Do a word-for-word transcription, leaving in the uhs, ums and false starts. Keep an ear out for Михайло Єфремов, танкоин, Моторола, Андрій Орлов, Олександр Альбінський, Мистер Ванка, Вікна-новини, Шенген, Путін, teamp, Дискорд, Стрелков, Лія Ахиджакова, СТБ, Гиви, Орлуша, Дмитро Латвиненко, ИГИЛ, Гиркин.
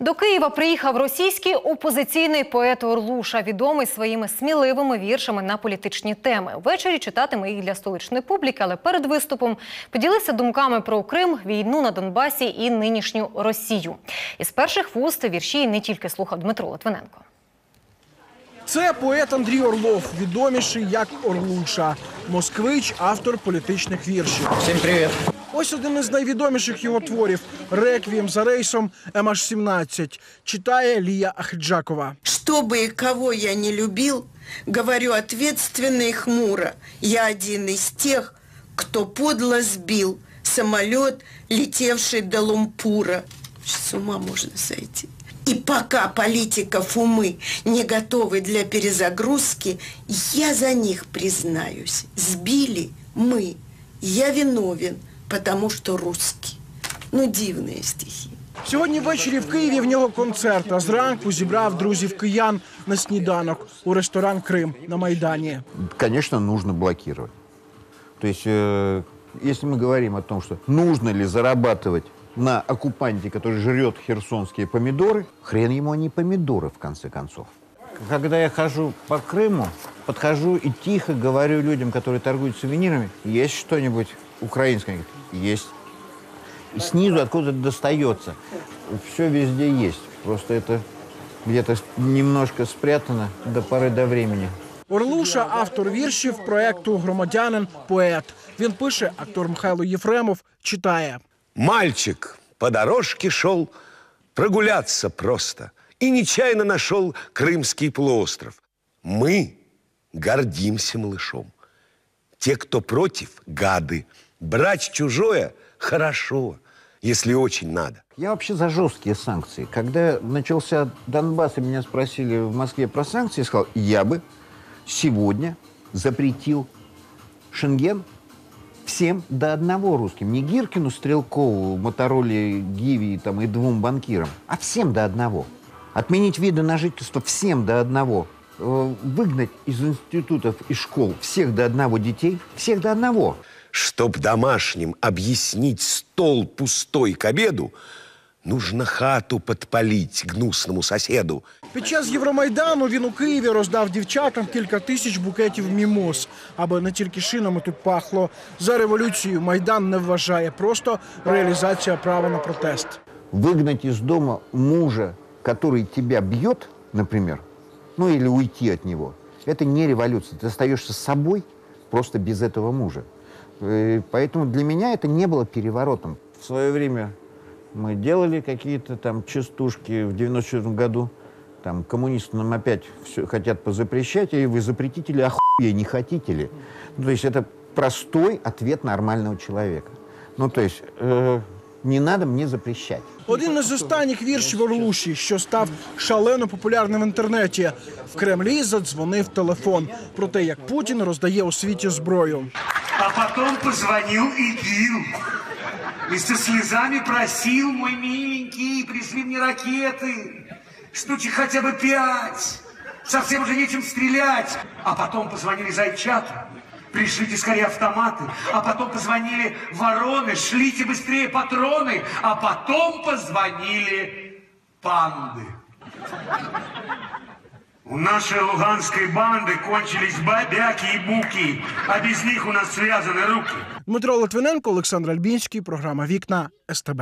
До Києва приїхав російський опозиційний поет Орлуша, відомий своїми сміливими віршами на політичні теми. Ввечері читатиме їх для столичної публіки, але перед виступом поділився думками про Крим, війну на Донбасі і нинішню Росію. Із перших вуст вірші не тільки слухав Дмитро Латвиненко. Це поет Андрій Орлов, відоміший як Орлуша. Москвич, автор політичних віршів. Всім привіт. Ось один із найвідоміших його творів – «Реквієм за рейсом М Х сімнадцять». Читає Лія Ахиджакова. «Что бы и кого я не любил, говорю ответственно и хмуро. Я один из тех, кто подло сбил самолет, летевший до Лумпура». С ума можно сойти. И пока политиков умы не готовы для перезагрузки, я за них признаюсь. Сбили мы. Я виновен, потому что русский. Ну, дивные стихи. Сьогодні ввечері в Києві в нього концерт, а зранку зібрав друзів киян на сніданок у ресторан «Крим» на Майдані. Конечно, нужно блокировать. То есть, если мы говорим о том, что нужно ли зарабатывать на оккупанте, который жрет херсонские помидоры, хрен ему они помидоры, в конце концов. Когда я хожу по Крыму, подхожу и тихо говорю людям, которые торгуют сувенирами, есть что-нибудь украинское? Есть. И снизу откуда-то достается. Все везде есть. Просто это где-то немножко спрятано до поры до времени. Орлуша – автор віршів проекту «Громадянин, поет». Він пише, актор Михайло Єфремов читає. Мальчик по дорожке шел прогуляться просто и нечаянно нашел Крымский полуостров. Мы гордимся малышом. Те, кто против, гады. Брать чужое – хорошо, если очень надо. Я вообще за жесткие санкции. Когда начался Донбасс, и меня спросили в Москве про санкции, я сказал, я бы сегодня запретил Шенген всем до одного русским. Не Гиркину, Стрелкову, Мотороле, Гиви там, и двум банкирам, а всем до одного. Отменить виды на жительство всем до одного. Выгнать из институтов и школ всех до одного детей, всех до одного. Чтоб домашним объяснить стол пустой к обеду, нужно хату подпалить гнусному соседу. Під час Євромайдану він у Києві роздав дівчатам кілька тисяч букетів мімоз, аби не тільки шинами тут пахло. За революцію Майдан не вважає, просто реалізація права на протест. Вигнати із дому мужа, який тебе б'є, наприклад, ну, або уйти від нього, це не революція. Ти залишаєшся з собою просто без цього мужа. Тому для мене це не було переворотом. В своє час мы делали какие-то там частушки в девяносто четвёртом году. Там коммунисты нам опять все хотят позапрещать, и вы запретите ли, охуя, не хотите ли? Ну, то есть это простой ответ нормального человека. Ну, то есть э, не надо мне запрещать. Один із останніх віршів Орлуші, що став шалено популярним в інтернеті. В Кремлі задзвонив телефон про те, як Путін роздає у світі зброю. А потім позвонив ИГИЛ. И со слезами просил, мой миленький, пришли мне ракеты, штучек хотя бы пять, совсем уже нечем стрелять. А потом позвонили зайчата, пришлите скорее автоматы, а потом позвонили вороны, шлите быстрее патроны, а потом позвонили панды. У нашей луганской банды кончились бабяки и буки, а без них у нас связаны руки. Дмитро Латвиненко, Олександр Альбінський, програма «Вікна», СТБ.